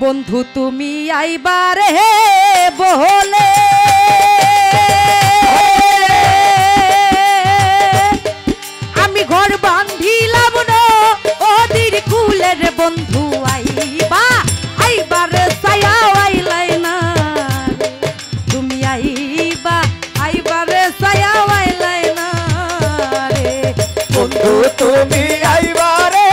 बंधु तुमी आईबारे बोले आमी घर बांधिलाम ना ओदिर कुलेर बंधु आईबा आईबार साया आइलाय ना तुमी आईबा आईबार साया आइलाय ना रे बंधु तुमी आईबारे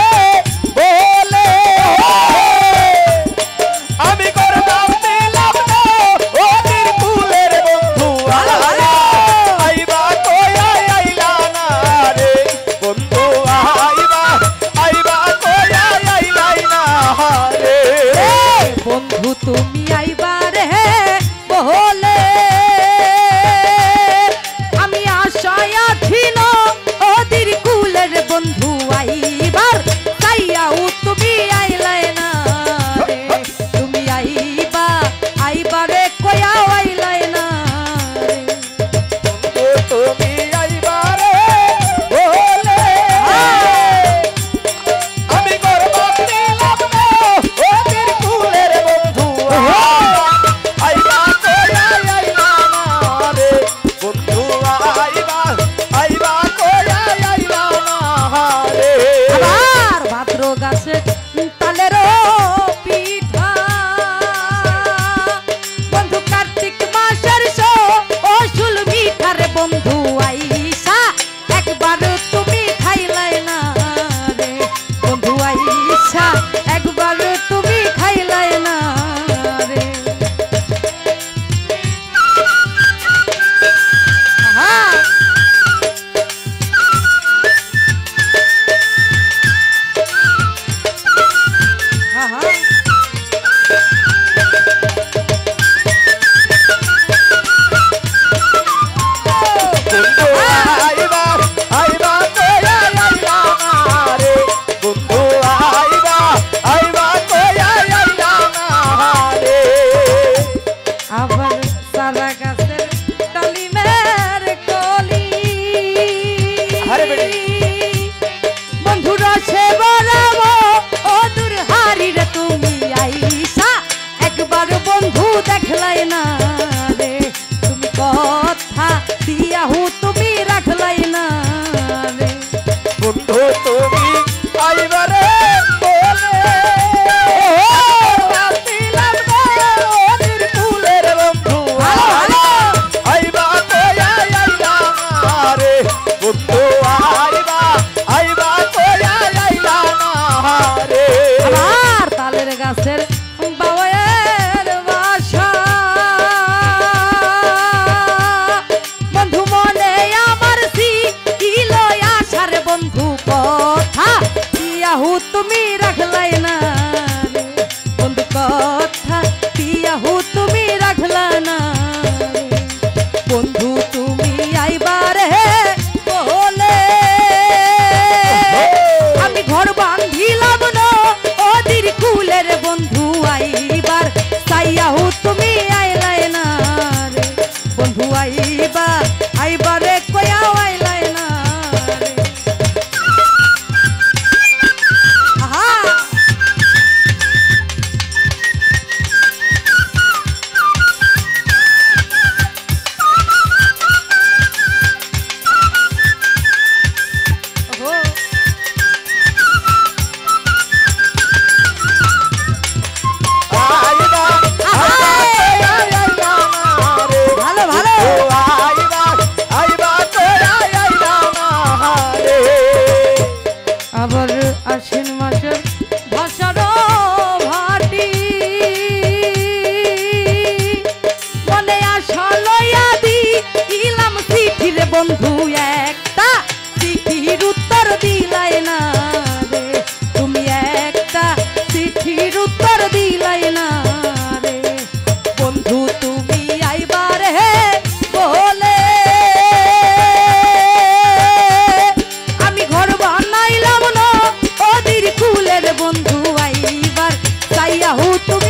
बोले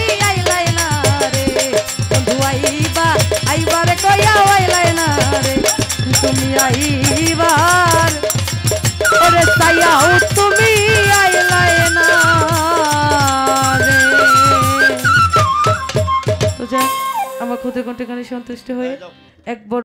तुमी आइलाय ना रे। আমার ক্ষুদ্র কণ্ঠে গানে সন্তুষ্ট হয়ে একবার